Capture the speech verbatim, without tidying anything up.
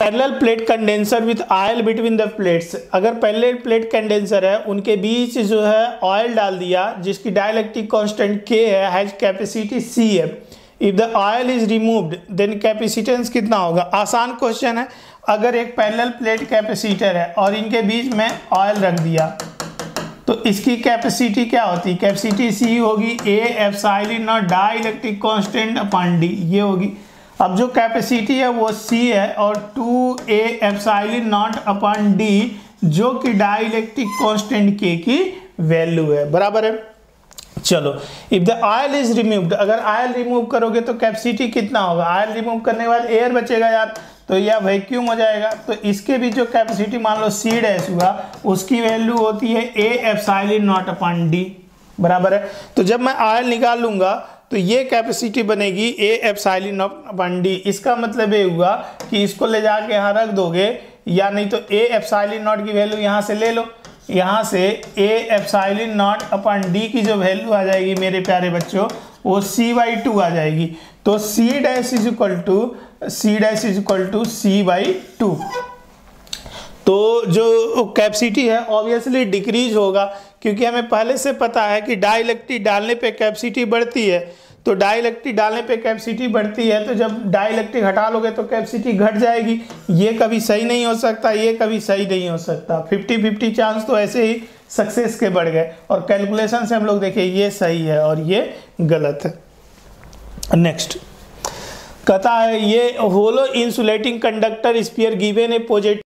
Parallel plate condenser with oil between the plates, अगर parallel plate condenser है उनके बीच जो है ऑयल डाल दिया जिसकी डाइलेक्ट्रिक कांस्टेंट K है, हैज कैपेसिटी C है, if the oil is removed then capacitance कितना होगा। आसान क्वेश्चन है। अगर एक पैरेलल प्लेट कैपेसिटर है और इनके बीच में ऑयल रख दिया तो इसकी कैपेसिटी क्या होती है, कैपेसिटी C होगी A epsilon naught dielectric constant upon D, ये होगी। अब जो कैपेसिटी है वो C है और two A epsilon naught upon D जो कि डाइलेक्ट्रिक कांस्टेंट K की वैल्यू है, बराबर है। चलो, if the oil is removed, अगर ऑयल रिमूव करोगे तो कैपेसिटी कितना होगा, ऑयल रिमूव करने के बाद एयर बचेगा यार, तो यह वैक्यूम हो जाएगा, तो इसके भी जो कैपेसिटी मान लो C डैश हुआ उसकी वैल्यू होती है A epsilon naught upon D, बराबर है। तो जब मैं ऑयल निकाल लूंगा तो ये कैपेसिटी बनेगी A एप्सिलॉन अपॉन D। इसका मतलब ये हुआ कि इसको ले जाके यहाँ रख दोगे या नहीं तो A एप्सिलॉन नॉट की वैल्यू यहाँ से ले लो, यहाँ से A epsilon naught upon D की जो वैल्यू आ जाएगी मेरे प्यारे बच्चों वो सी बाई टू आ जाएगी। तो C dash is equal to C dash is equal to C by two. तो जो कैपेसिटी है ऑब्वियसली डिक्रीज होगा क्योंकि हमें पहले से पता है कि डाइलेक्ट्रिक डालने पे कैपेसिटी बढ़ती है, तो डाइलेक्ट्रिक डालने पे कैपेसिटी बढ़ती है, तो जब डाइलेक्ट्रिक हटा लोगे तो कैपेसिटी घट जाएगी। ये कभी सही नहीं हो सकता, ये कभी सही नहीं हो सकता, फिफ्टी फिफ्टी चांस तो ऐसे ही सक्सेस के बढ़ गए। और कैलकुलेशन से हम लोग देखिए ये सही है और ये गलत है। नेक्स्ट कहता है ये hollow insulating conductor sphere given a positive